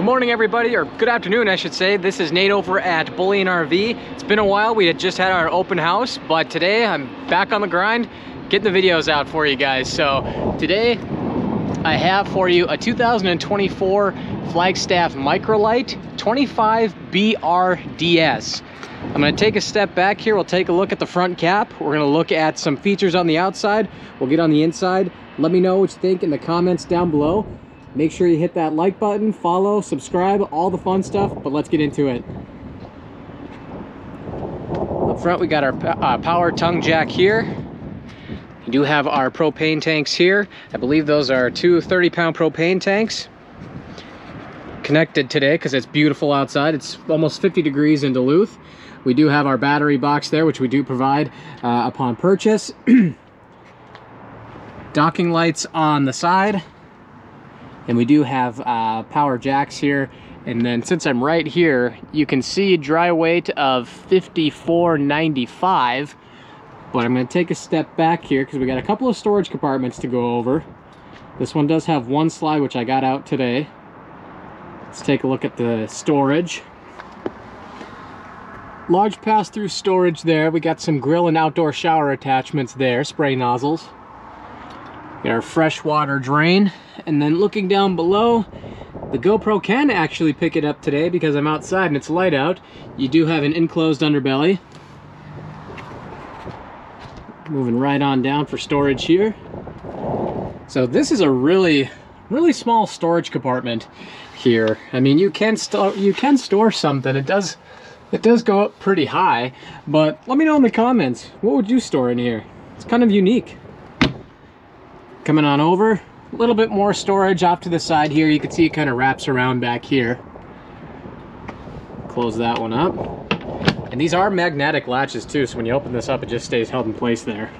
Good morning, everybody, or good afternoon, I should say. This is Nate over at Bullyan RV. It's been a while. We had just had our open house, but today I'm back on the grind, getting the videos out for you guys. So today I have for you a 2024 Flagstaff Micro Lite 25BRDS. I'm going to take a step back here. We'll take a look at the front cap. We're going to look at some features on the outside. We'll get on the inside. Let me know what you think in the comments down below. Make sure you hit that like button, follow, subscribe, all the fun stuff, but let's get into it. Up front, we got our power tongue jack here. We do have our propane tanks here. I believe those are two 30-pound propane tanks. Connected today because it's beautiful outside. It's almost 50 degrees in Duluth. We do have our battery box there, which we do provide upon purchase. Docking lights on the side. And we do have power jacks here. And then since I'm right here, you can see dry weight of 54.95. But I'm going to take a step back here because we got a couple of storage compartments to go over. This one does have one slide, which I got out today. Let's take a look at the storage. Large pass-through storage there. We got some grill and outdoor shower attachments there, spray nozzles. Got our fresh water drain. And then looking down below, the GoPro can actually pick it up today because I'm outside and it's light out. You do have an enclosed underbelly. Moving right on down for storage here. So this is a really small storage compartment here. I mean, you can store something. It does go up pretty high, but let me know in the comments, what would you store in here? It's kind of unique. Coming on over, a little bit more storage off to the side here. You can see it kind of wraps around back here. Close that one up. And these are magnetic latches too, so when you open this up, it just stays held in place there.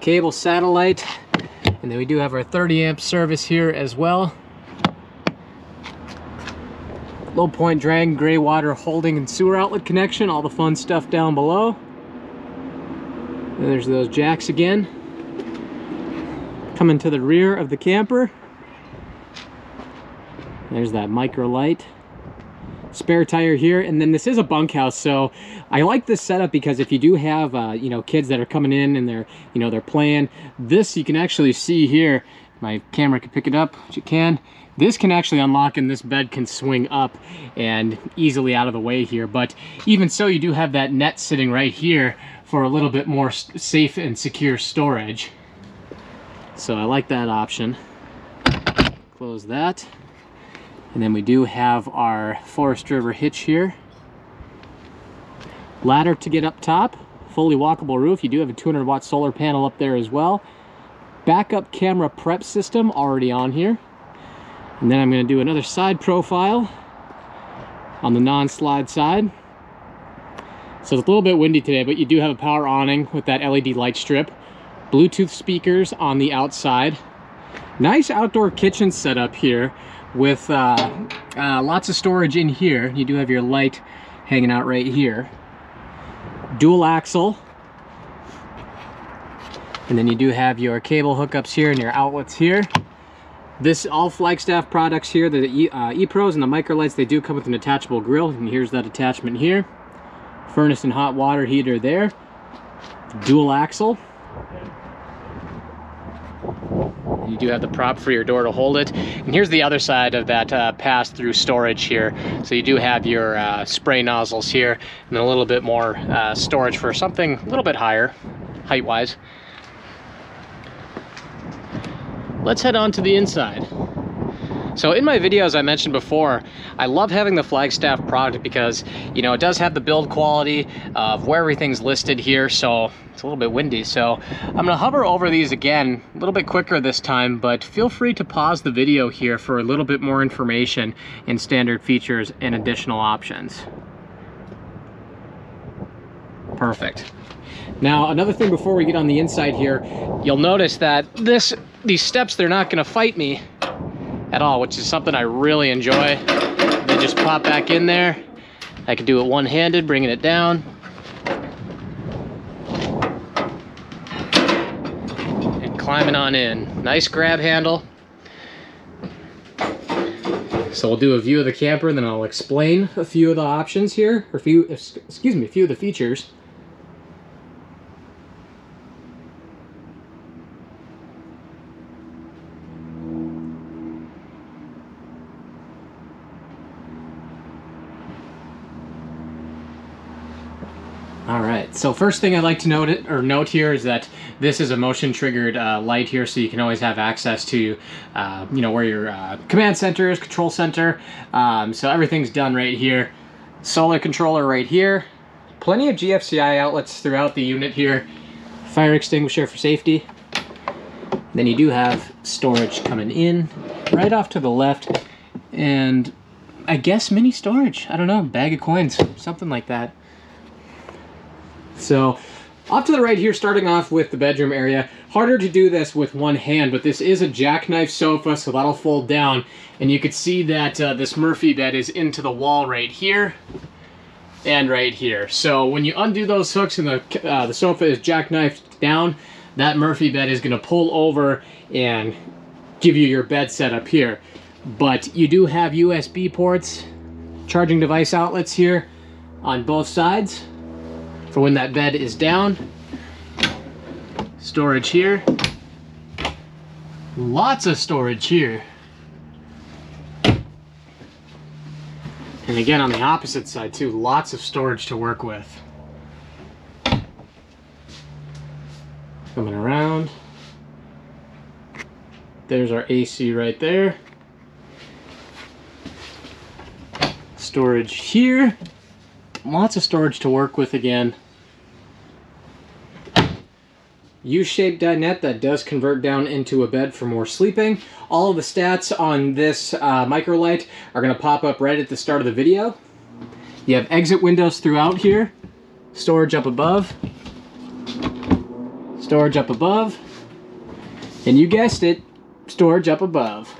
Cable satellite. And then we do have our 30-amp service here as well. Low point drain, gray water holding and sewer outlet connection, all the fun stuff down below. And there's those jacks again. Coming to the rear of the camper. There's that Micro Lite. Spare tire here, and then this is a bunkhouse, so I like this setup because if you do have you know, kids that are coming in and they're playing, this you can actually see here. My camera can pick it up, which it can. This can actually unlock and this bed can swing up and easily out of the way here. But even so, you do have that net sitting right here for a little bit more safe and secure storage. So I like that option. Close that. And then we do have our Forest River hitch here. Ladder to get up top. Fully walkable roof. You do have a 200-watt solar panel up there as well. Backup camera prep system already on here. And then I'm going to do another side profile on the non-slide side. So it's a little bit windy today, but you do have a power awning with that LED light strip. Bluetooth speakers on the outside. Nice outdoor kitchen setup here with lots of storage in here. You do have your light hanging out right here. Dual axle. And then you do have your cable hookups here and your outlets here. This, all Flagstaff products here, the E-Pros and the Micro Lites, they do come with an attachable grill. And here's that attachment here. Furnace and hot water heater there. Dual axle. You do have the prop for your door to hold it. And here's the other side of that pass-through storage here. So you do have your spray nozzles here. And then a little bit more storage for something a little bit higher, height-wise. Let's head on to the inside. So in my videos I mentioned before, I love having the Flagstaff product because, you know, it does have the build quality of where everything's listed here. So it's a little bit windy. So I'm going to hover over these again, a little bit quicker this time, but feel free to pause the video here for a little bit more information and standard features and additional options. Perfect. Now, another thing before we get on the inside here, you'll notice that these steps, they're not going to fight me at all, which is something I really enjoy. They just pop back in there. I can do it one-handed, bringing it down. And climbing on in. Nice grab handle. So we'll do a view of the camper, and then I'll explain a few of the options here, or a few of the features. So first thing I'd like to note here is that this is a motion triggered light here, so you can always have access to where your command center is, control center. So everything's done right here. Solar controller right here. Plenty of GFCI outlets throughout the unit here. Fire extinguisher for safety. Then you do have storage coming in right off to the left, and I guess mini storage. I don't know, bag of coins, something like that. So off to the right here, starting off with the bedroom area. Harder to do this with one hand, but this is a jackknife sofa, so that'll fold down. And you can see that this Murphy bed is into the wall right here and right here. So when you undo those hooks and the sofa is jackknifed down, that Murphy bed is gonna pull over and give you your bed set up here. But you do have USB ports, charging device outlets here on both sides. For when that bed is down. Storage here. Lots of storage here. And again, on the opposite side too, lots of storage to work with. Coming around. There's our AC right there. Storage here. Lots of storage to work with again. U-shaped dinette that does convert down into a bed for more sleeping. All of the stats on this Micro Lite are going to pop up right at the start of the video. You have exit windows throughout here. Storage up above. Storage up above. And you guessed it, storage up above.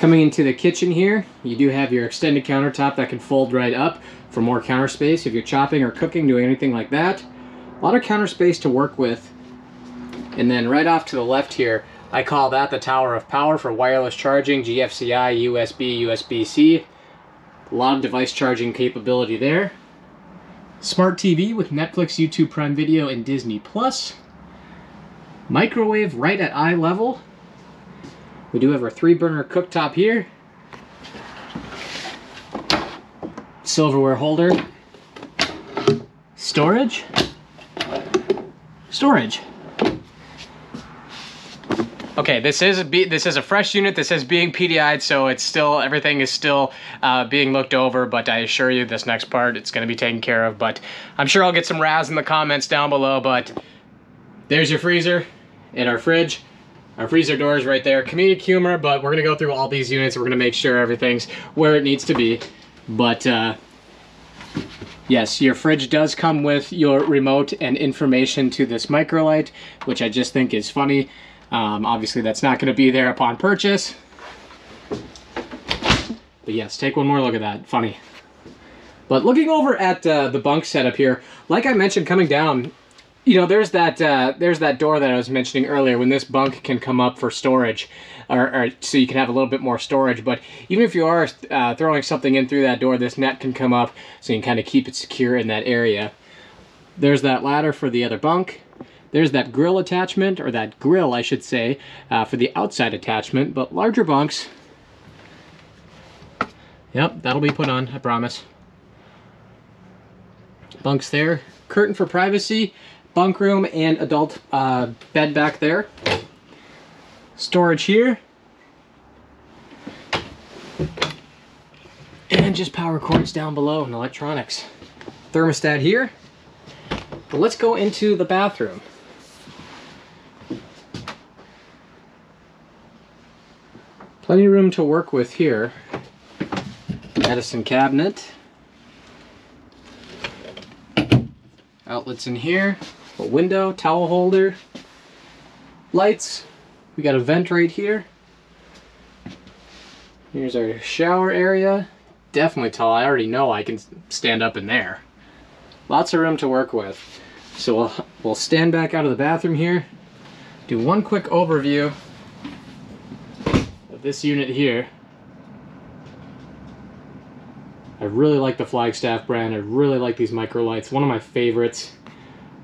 Coming into the kitchen here, you do have your extended countertop that can fold right up for more counter space if you're chopping or cooking, doing anything like that. A lot of counter space to work with. And then right off to the left here, I call that the Tower of Power for wireless charging, GFCI, USB, USB-C. A lot of device charging capability there. Smart TV with Netflix, YouTube Prime Video, and Disney+. Microwave right at eye level. We do have our 3-burner cooktop here. Silverware holder. Storage. Storage. Okay, this is a fresh unit. This is being PDI'd, so it's still, everything is still being looked over, but I assure you this next part, it's gonna be taken care of, but I'm sure I'll get some razz in the comments down below, but there's your freezer and our fridge. Our freezer door is right there. Comedic humor, but we're going to go through all these units. We're going to make sure everything's where it needs to be. But yes, your fridge does come with your remote and information to this Micro Lite, which I just think is funny. Obviously, that's not going to be there upon purchase. But yes, take one more look at that. Funny. But looking over at the bunk setup here, like I mentioned, coming down, you know, there's that door that I was mentioning earlier, when this bunk can come up for storage, or so you can have a little bit more storage. But even if you are throwing something in through that door, this net can come up so you can kind of keep it secure in that area. There's that ladder for the other bunk. There's that grill attachment, or that grill, I should say, for the outside attachment. But larger bunks, yep, that'll be put on, I promise. Bunks there. Curtain for privacy. Bunk room and adult bed back there. Storage here. And just power cords down below and electronics. Thermostat here. But let's go into the bathroom. Plenty of room to work with here. Medicine cabinet. Outlets in here. A window, towel holder, lights. We got a vent right here. Here's our shower area. Definitely tall. I already know I can stand up in there. Lots of room to work with. So we'll stand back out of the bathroom here. Do one quick overview of this unit here. I really like the Flagstaff brand. I really like these Micro Lites. One of my favorites.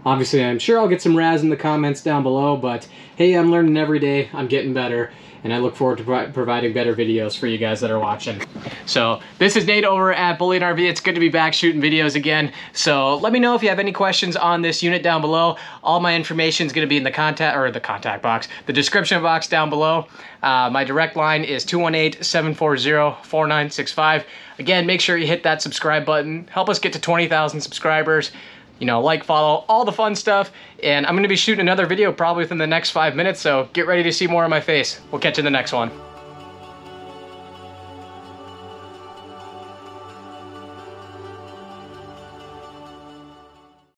Obviously, I'm sure I'll get some razz in the comments down below, but hey, I'm learning every day. I'm getting better, and I look forward to providing better videos for you guys that are watching. So this is Nate over at Bullyan RV. It's good to be back shooting videos again. So let me know if you have any questions on this unit down below. All my information is going to be in the description box down below. My direct line is 218-740-4965. Again, make sure you hit that subscribe button. Help us get to 20,000 subscribers. You know, like, follow, all the fun stuff. And I'm gonna be shooting another video probably within the next 5 minutes, so get ready to see more of my face. We'll catch you in the next one.